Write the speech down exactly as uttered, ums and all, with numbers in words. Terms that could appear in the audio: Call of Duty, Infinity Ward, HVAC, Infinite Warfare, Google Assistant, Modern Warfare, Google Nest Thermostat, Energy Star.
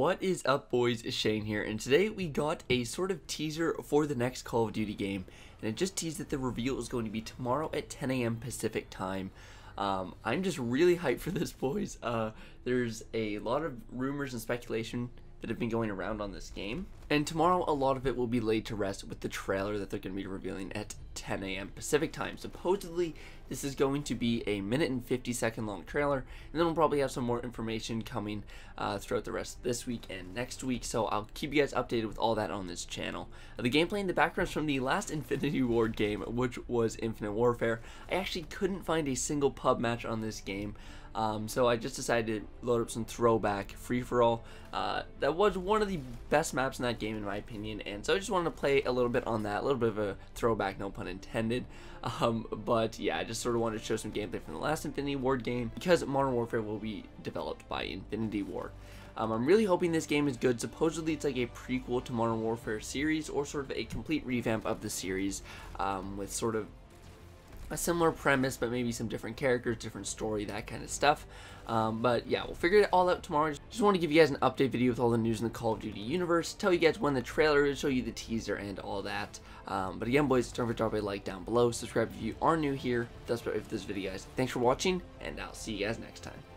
What is up, boys? Shane here, and today we got a sort of teaser for the next Call of Duty game, and it just teased that the reveal is going to be tomorrow at ten A M Pacific time. Um, I'm just really hyped for this, boys. Uh, there's a lot of rumors and speculation that have been going around on this game, and tomorrow a lot of it will be laid to rest with the trailer that they're going to be revealing at ten A M Pacific time. Supposedly this is going to be a minute and fifty second long trailer, and then we'll probably have some more information coming uh, throughout the rest of this week and next week, so I'll keep you guys updated with all that on this channel. Uh, the gameplay in the background is from the last Infinity Ward game, which was Infinite Warfare. I actually couldn't find a single pub match on this game, um, so I just decided to load up some throwback free-for-all. Uh, that was one of the best maps in that game in my opinion, and so I just wanted to play a little bit on that, a little bit of a throwback, no pun intended. Um, but yeah, I just sort of wanted to show some gameplay from the last Infinity Ward game because Modern Warfare will be developed by Infinity Ward. Um, I'm really hoping this game is good. Supposedly it's like a prequel to Modern Warfare series, or sort of a complete revamp of the series, um, with sort of a similar premise but maybe some different characters, different story, that kind of stuff. Um, but yeah, we'll figure it all out tomorrow. Just want to give you guys an update video with all the news in the Call of Duty universe, tell you guys when the trailer is, show you the teaser and all that. Um, but again, boys, don't forget to drop a like down below, subscribe if you are new here. That's about it for this video, guys. Thanks for watching, and I'll see you guys next time.